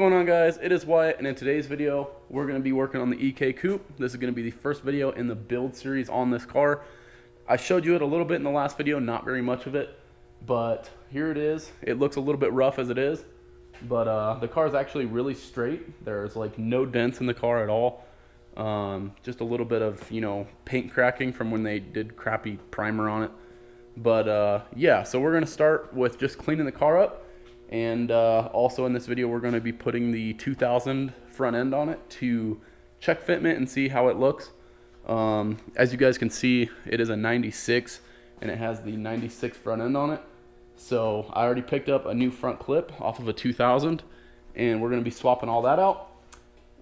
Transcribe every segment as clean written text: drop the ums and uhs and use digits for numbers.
going on, guys? It is Wyatt, and in today's video we're going to be working on the EK coupe. This is going to be the first video in the build series on this car. I showed you it a little bit in the last video, not very much of it, but here it is. It looks a little bit rough as it is, but the car is actually really straight. There's like no dents in the car at all. Just a little bit of, you know, paint cracking from when they did crappy primer on it. But yeah, so we're going to start with just cleaning the car up. And also in this video, we're going to be putting the 2000 front end on it to check fitment and see how it looks. As you guys can see, it is a 96 and it has the 96 front end on it. So I already picked up a new front clip off of a 2000 and we're going to be swapping all that out.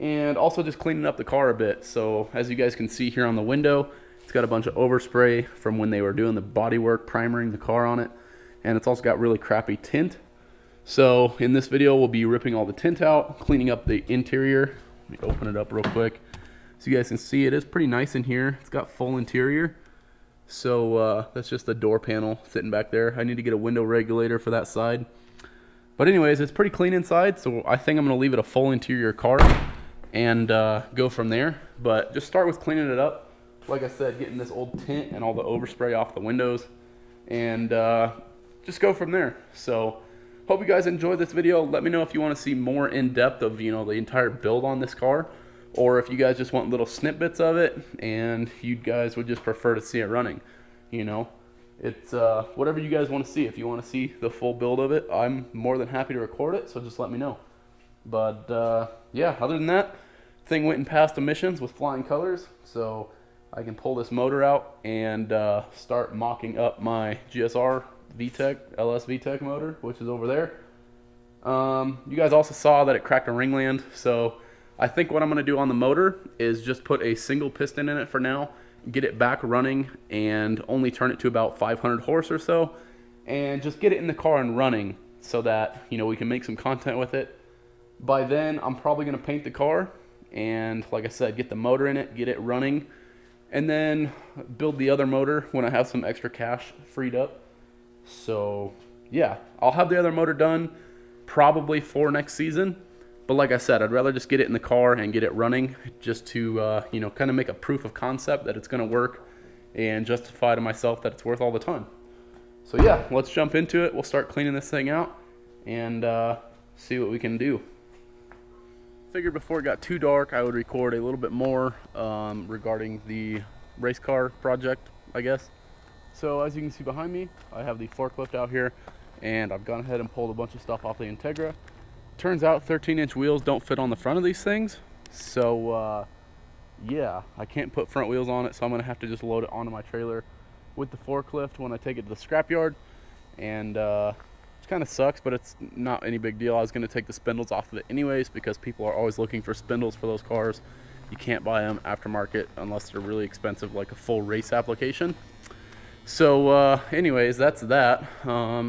And also just cleaning up the car a bit. So as you guys can see here on the window, it's got a bunch of overspray from when they were doing the bodywork, primering the car on it. And it's also got really crappy tint. So in this video, we'll be ripping all the tint out, cleaning up the interior. Let me open it up real quick. So you guys can see it is pretty nice in here. It's got full interior. So that's just the door panel sitting back there. I need to get a window regulator for that side. But anyways, it's pretty clean inside. So I think I'm gonna leave it a full interior car and go from there. But just start with cleaning it up. Like I said, getting this old tint and all the overspray off the windows and just go from there. So hope you guys enjoyed this video. Let me know if you want to see more in depth of, you know, the entire build on this car, or if you guys just want little snippets of it and you guys would just prefer to see it running. You know, it's whatever you guys want to see. If you want to see the full build of it, I'm more than happy to record it, so just let me know. But yeah, other than that, thing went and passed emissions with flying colors, so I can pull this motor out and start mocking up my GSR VTEC LS VTEC motor, which is over there. You guys also saw that it cracked a ringland, so I think what I'm going to do on the motor is just put a single piston in it for now, get it back running, and only turn it to about 500 horse or so, and just get it in the car and running so that, you know, we can make some content with it. By then, I'm probably going to paint the car and, like I said, get the motor in it, get it running, and then build the other motor when I have some extra cash freed up. So yeah, I'll have the other motor done probably for next season, but like I said, I'd rather just get it in the car and get it running just to you know, kind of make a proof of concept that it's going to work and justify to myself that it's worth all the time. So yeah, let's jump into it. We'll start cleaning this thing out and see what we can do. Figured before it got too dark, I would record a little bit more regarding the race car project, I guess. So as you can see behind me, I have the forklift out here, and I've gone ahead and pulled a bunch of stuff off the Integra. Turns out 13-inch wheels don't fit on the front of these things, so yeah, I can't put front wheels on it, so I'm going to have to just load it onto my trailer with the forklift when I take it to the scrapyard, and it kind of sucks, but it's not any big deal. I was going to take the spindles off of it anyways, because people are always looking for spindles for those cars. You can't buy them aftermarket unless they're really expensive, like a full race application. So anyways, that's that.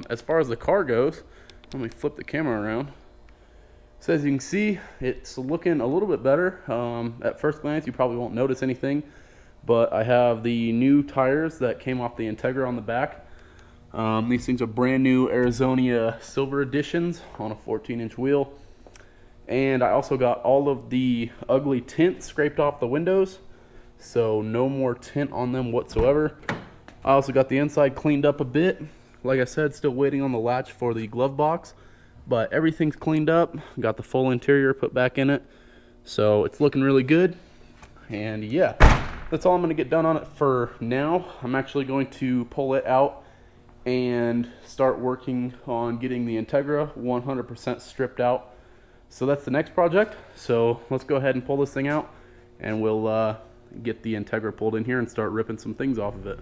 As far as the car goes, let me flip the camera around. So as you can see, it's looking a little bit better. At first glance, you probably won't notice anything, but I have the new tires that came off the Integra on the back. These things are brand new Arizona Silver Editions on a 14-inch wheel. And I also got all of the ugly tint scraped off the windows, so no more tint on them whatsoever. I also got the inside cleaned up a bit. Like I said, still waiting on the latch for the glove box, but everything's cleaned up. Got the full interior put back in it, so it's looking really good. And yeah, that's all I'm going to get done on it for now. I'm actually going to pull it out and start working on getting the Integra 100% stripped out. So that's the next project. So let's go ahead and pull this thing out, and we'll get the Integra pulled in here and start ripping some things off of it.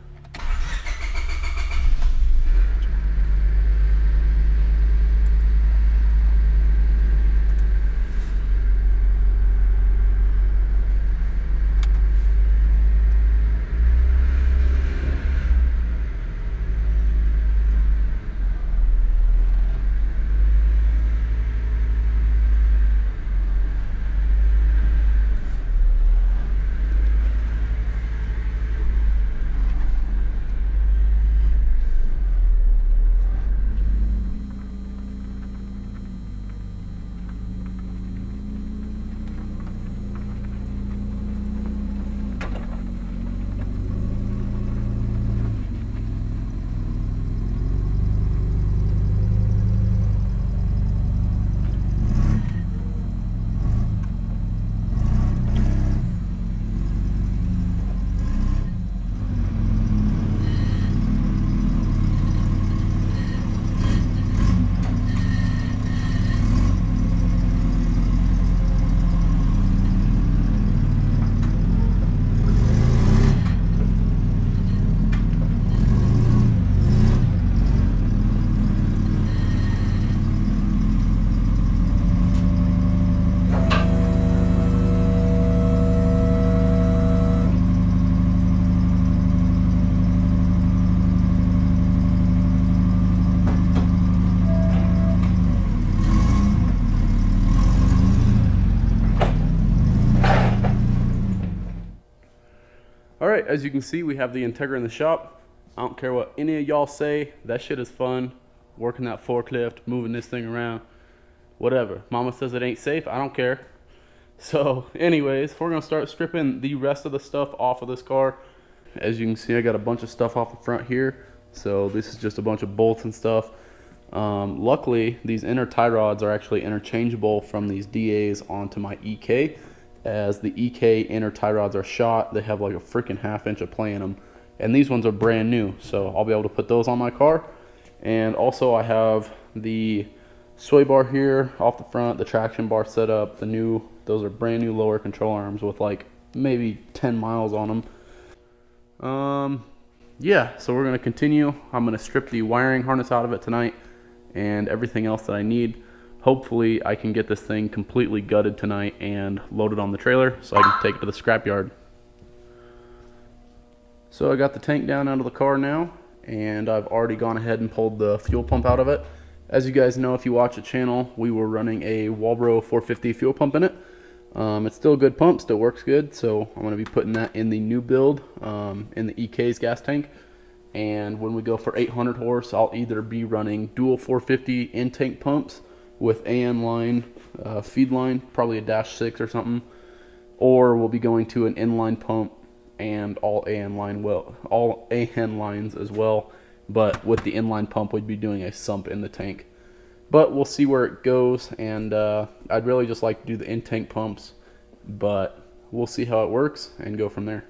All right, as you can see, we have the Integra in the shop. I don't care what any of y'all say, that shit is fun. Working that forklift, moving this thing around, whatever. Mama says it ain't safe, I don't care. So anyways, we're gonna start stripping the rest of the stuff off of this car. As you can see, I got a bunch of stuff off the front here. So this is just a bunch of bolts and stuff. Luckily, these inner tie rods are actually interchangeable from these DAs onto my EK. As the EK inner tie rods are shot, they have like a freaking half-inch of play in them. And these ones are brand new, so I'll be able to put those on my car. And also I have the sway bar here off the front, the traction bar set up, the new, those are brand new lower control arms with like maybe 10 miles on them. Yeah, so we're gonna continue. I'm gonna strip the wiring harness out of it tonight and everything else that I need. Hopefully I can get this thing completely gutted tonight and loaded on the trailer so I can take it to the scrapyard. So I got the tank down out of the car now, and I've already gone ahead and pulled the fuel pump out of it. As you guys know, if you watch the channel, we were running a Walbro 450 fuel pump in it. It's still a good pump, still works good, so I'm gonna be putting that in the new build, in the EK's gas tank. And when we go for 800 horse, I'll either be running dual 450 in-tank pumps with AM line, feed line, probably a -6 or something, or we'll be going to an inline pump and all AM line, well, all AM lines as well. But with the inline pump, we'd be doing a sump in the tank. But we'll see where it goes, and I'd really just like to do the in-tank pumps, but we'll see how it works and go from there.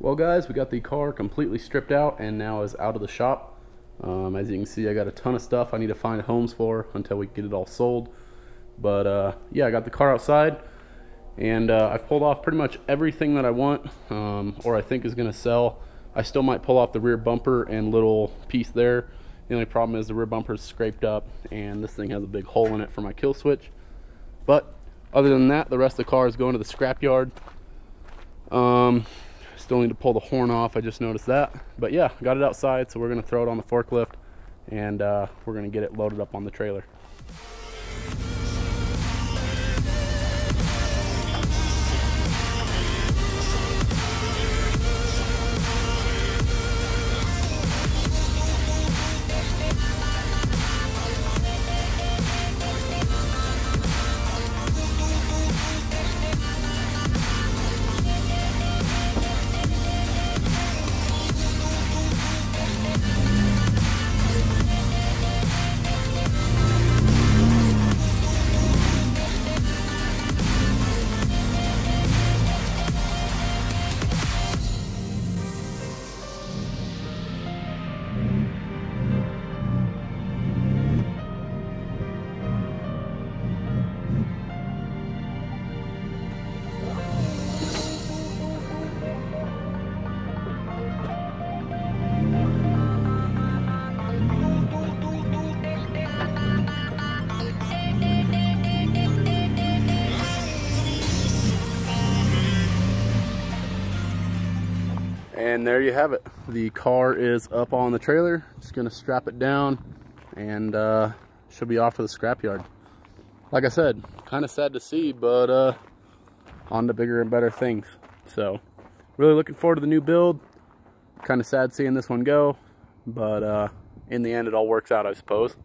Well guys, we got the car completely stripped out and now is out of the shop. As you can see, I got a ton of stuff I need to find homes for until we get it all sold. But yeah, I got the car outside, and I've pulled off pretty much everything that I want, or I think is gonna sell. I still might pull off the rear bumper and little piece there. The only problem is the rear bumper is scraped up and this thing has a big hole in it for my kill switch. But other than that, the rest of the car is going to the scrapyard. Still need to pull the horn off, I just noticed that. But yeah, got it outside, so we're gonna throw it on the forklift and we're gonna get it loaded up on the trailer. And there you have it. The car is up on the trailer. Just gonna strap it down and should be off to the scrapyard. Like I said, kind of sad to see, but on to bigger and better things. So really looking forward to the new build. Kind of sad seeing this one go, but in the end it all works out, I suppose.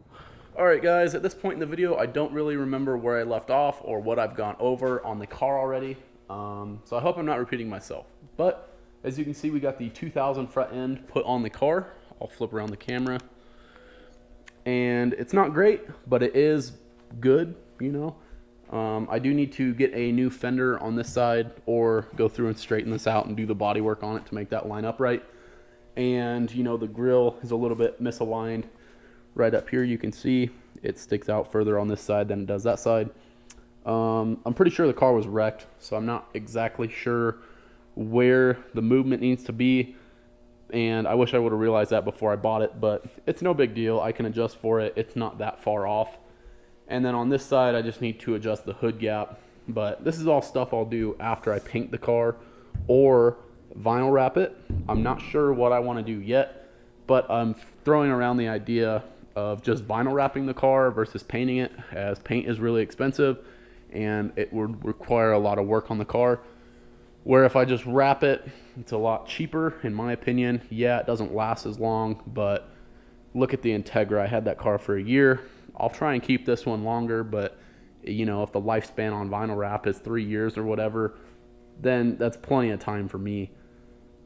All right guys, at this point in the video, I don't really remember where I left off or what I've gone over on the car already. So I hope I'm not repeating myself, but as you can see, we got the 2000 front end put on the car. I'll flip around the camera. And it's not great, but it is good, you know. I do need to get a new fender on this side or go through and straighten this out and do the body work on it to make that line up right. And, you know, the grill is a little bit misaligned. Right up here, you can see it sticks out further on this side than it does that side. I'm pretty sure the car was wrecked, so I'm not exactly sure where the movement needs to be, and I wish I would have realized that before I bought it, but it's no big deal. I can adjust for it. It's not that far off. And then on this side, I just need to adjust the hood gap, but this is all stuff I'll do after I paint the car or vinyl wrap it. I'm not sure what I want to do yet, but I'm throwing around the idea of just vinyl wrapping the car versus painting it, as paint is really expensive and it would require a lot of work on the car. Where if I just wrap it, it's a lot cheaper, in my opinion. Yeah, it doesn't last as long, but look at the Integra. I had that car for a year. I'll try and keep this one longer, but you know, if the lifespan on vinyl wrap is 3 years or whatever, then that's plenty of time for me.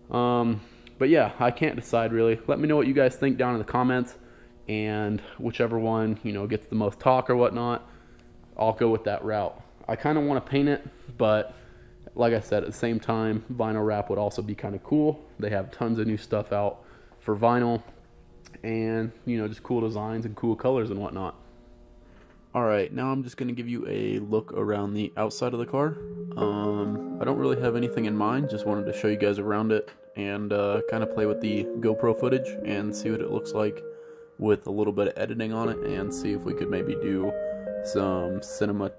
But yeah, I can't decide really. Let me know what you guys think down in the comments, and whichever one, you know, gets the most talk or whatnot, I'll go with that route. I kind of want to paint it, but like I said, at the same time, vinyl wrap would also be kind of cool. They have tons of new stuff out for vinyl, and you know, just cool designs and cool colors and whatnot. All right, now I'm just going to give you a look around the outside of the car. I don't really have anything in mind, just wanted to show you guys around it and kind of play with the GoPro footage and see what it looks like with a little bit of editing on it, and see if we could maybe do some cinematography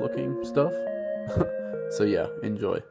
looking stuff. So yeah, enjoy.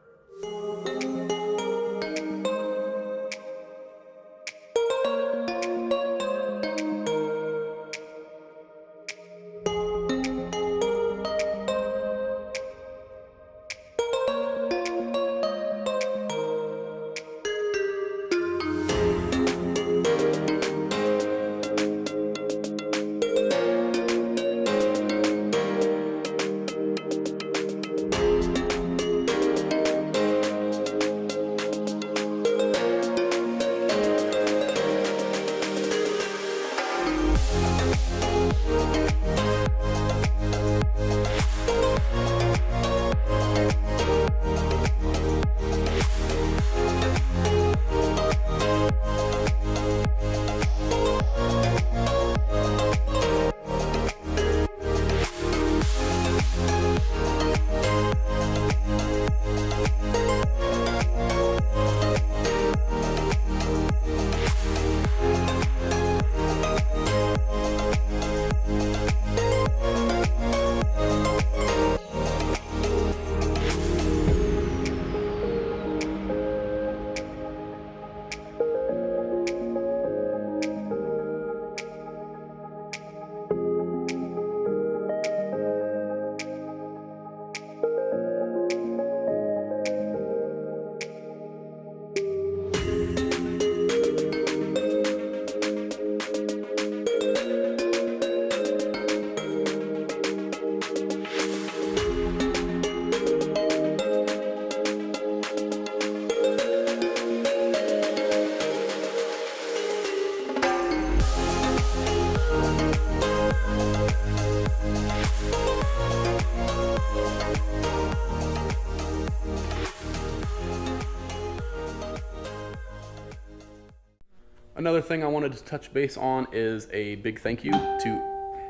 Another thing I wanted to touch base on is a big thank you to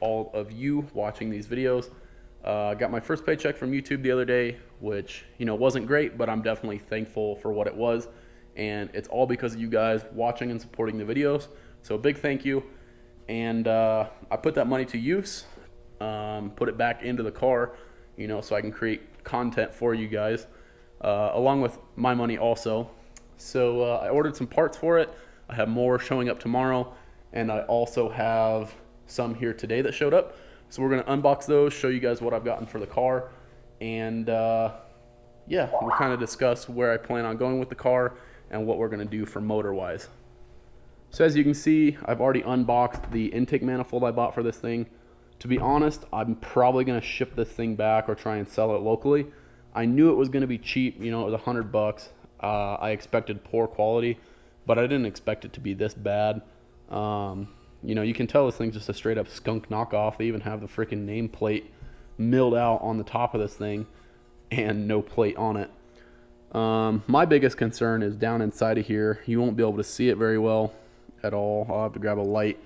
all of you watching these videos. I got my first paycheck from YouTube the other day, which, you know, wasn't great, but I'm definitely thankful for what it was, and it's all because of you guys watching and supporting the videos. So a big thank you, and I put that money to use, put it back into the car, you know, so I can create content for you guys, along with my money also. So I ordered some parts for it. I have more showing up tomorrow, and I also have some here today that showed up. So we're gonna unbox those, show you guys what I've gotten for the car, and yeah, we'll kind of discuss where I plan on going with the car and what we're gonna do for motor-wise. So as you can see, I've already unboxed the intake manifold I bought for this thing. To be honest, I'm probably gonna ship this thing back or try and sell it locally. I knew it was gonna be cheap, you know, it was $100. I expected poor quality, but I didn't expect it to be this bad. You know, you can tell this thing's just a straight up skunk knockoff. They even have the freaking nameplate milled out on the top of this thing and no plate on it. My biggest concern is down inside of here. You won't be able to see it very well at all. I'll have to grab a light,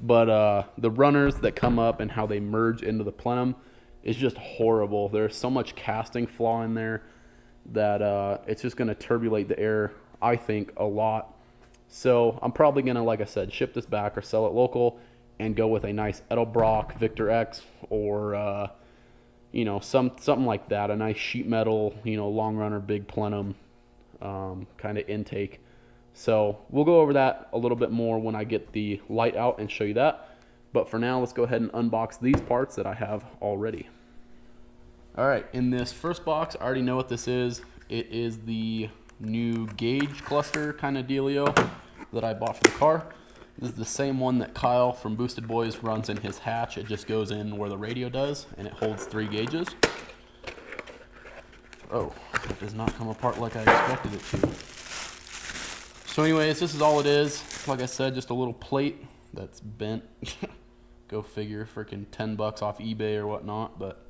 but the runners that come up and how they merge into the plenum is just horrible. There's so much casting flaw in there that it's just going to turbulate the air, I think, a lot. So I'm probably going to, like I said, ship this back or sell it local and go with a nice Edelbrock Victor X, or you know, something like that, a nice sheet metal, you know, long runner, big plenum kind of intake. So we'll go over that a little bit more when I get the light out and show you that, but for now let's go ahead and unbox these parts that I have already. All right, in this first box, I already know what this is. It is the new gauge cluster kind of dealio that I bought for the car. This is the same one that Kyle from Boosted Boys runs in his hatch. It just goes in where the radio does, and it holds 3 gauges. Oh, it does not come apart like I expected it to. So anyways, this is all it is. Like I said, just a little plate that's bent. Go figure, freaking 10 bucks off eBay or whatnot. But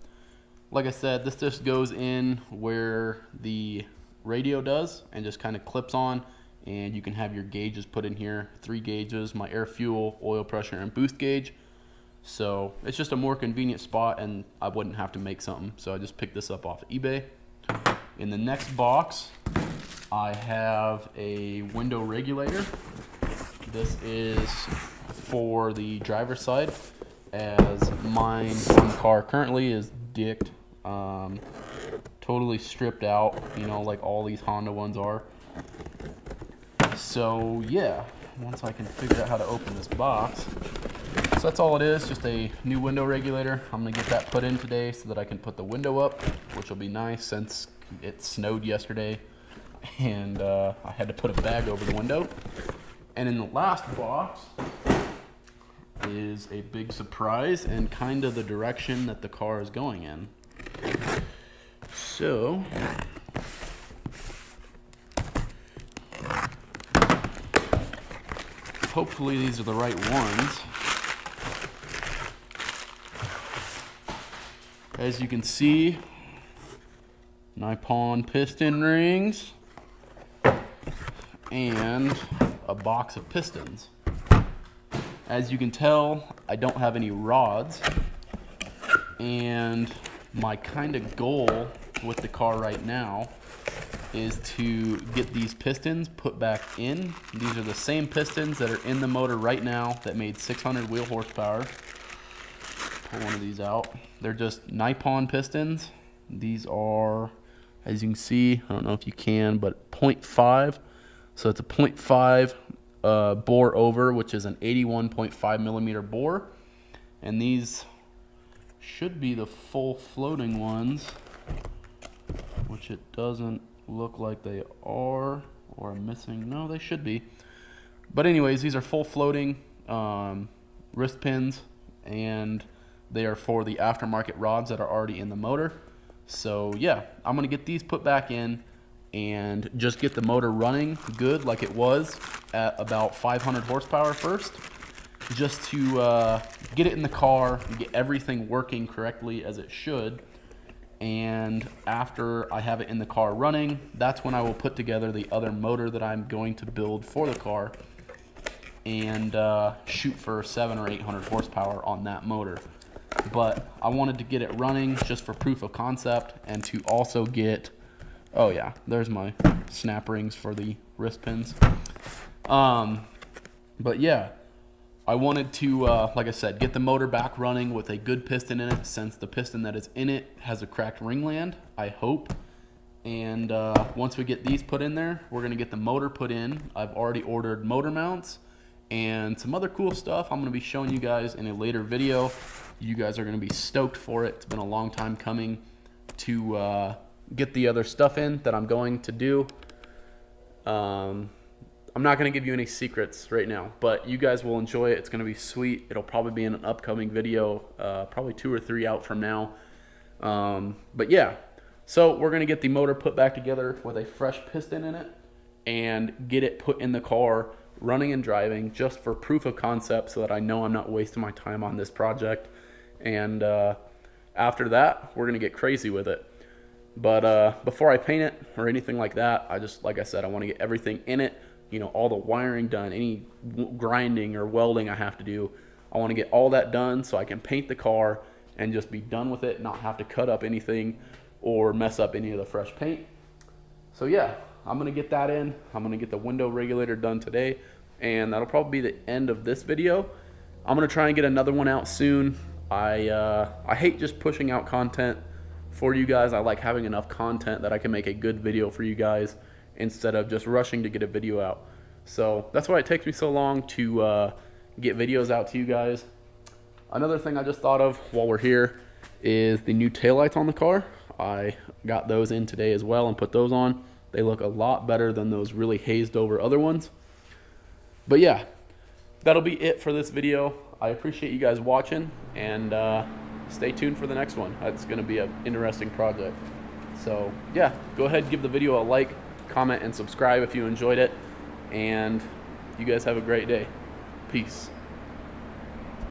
like I said, this just goes in where the radio does and just kind of clips on, and you can have your gauges put in here. 3 gauges, my air, fuel, oil pressure, and boost gauge. So it's just a more convenient spot, and I wouldn't have to make something. So I just picked this up off eBay. In the next box, I have a window regulator. This is for the driver's side, as mine in the car currently is dicked, totally stripped out, you know, like all these Honda ones are. So yeah, once I can figure out how to open this box. So that's all it is, just a new window regulator. I'm gonna get that put in today so that I can put the window up, which will be nice since it snowed yesterday and I had to put a bag over the window. And in the last box is a big surprise and kind of the direction that the car is going in. So, hopefully these are the right ones. As you can see, Nippon piston rings and a box of pistons. As you can tell, I don't have any rods, and my kind of goal with the car right now is to get these pistons put back in. These are the same pistons that are in the motor right now that made 600 wheel horsepower. Pull one of these out. They're just Nippon pistons. These are, as you can see, I don't know if you can, but 0.5. So it's a 0.5. Bore over, which is an 81.5 millimeter bore, and these should be the full floating ones, which it doesn't look like they are, or I'm missing. No, they should be, but anyways, these are full floating wrist pins, and they are for the aftermarket rods that are already in the motor. So yeah, I'm gonna get these put back in and just get the motor running good like it was at about 500 horsepower first, just to get it in the car, get everything working correctly as it should. And after I have it in the car running, that's when I will put together the other motor that I'm going to build for the car and shoot for 700 or 800 horsepower on that motor. But I wanted to get it running just for proof of concept, and to also get, oh yeah, there's my snap rings for the wrist pins. But yeah, I wanted to, like I said, get the motor back running with a good piston in it, since the piston that is in it has a cracked ringland, I hope. And once we get these put in there, we're going to get the motor put in. I've already ordered motor mounts and some other cool stuff I'm going to be showing you guys in a later video. You guys are going to be stoked for it. It's been a long time coming to get the other stuff in that I'm going to do. I'm not going to give you any secrets right now, but you guys will enjoy it. It's going to be sweet. It'll probably be in an upcoming video, probably 2 or 3 out from now. But yeah, so we're going to get the motor put back together with a fresh piston in it and get it put in the car running and driving, just for proof of concept, so that I know I'm not wasting my time on this project. And after that, we're going to get crazy with it. But before I paint it or anything like that, I just, like I said, I want to get everything in it, you know, all the wiring done, any grinding or welding I have to do. I want to get all that done so I can paint the car and just be done with it, not have to cut up anything or mess up any of the fresh paint. So yeah, I'm going to get that in. I'm going to get the window regulator done today, and that'll probably be the end of this video. I'm going to try and get another one out soon. I hate just pushing out content for you guys. I like having enough content that I can make a good video for you guys instead of just rushing to get a video out. So that's why it takes me so long to get videos out to you guys. Another thing I just thought of while we're here is the new taillights on the car. I got those in today as well and put those on. They look a lot better than those really hazed over other ones. But yeah, that'll be it for this video. I appreciate you guys watching, and stay tuned for the next one. It's going to be an interesting project. So yeah, go ahead, give the video a like, comment, and subscribe if you enjoyed it. And you guys have a great day. Peace.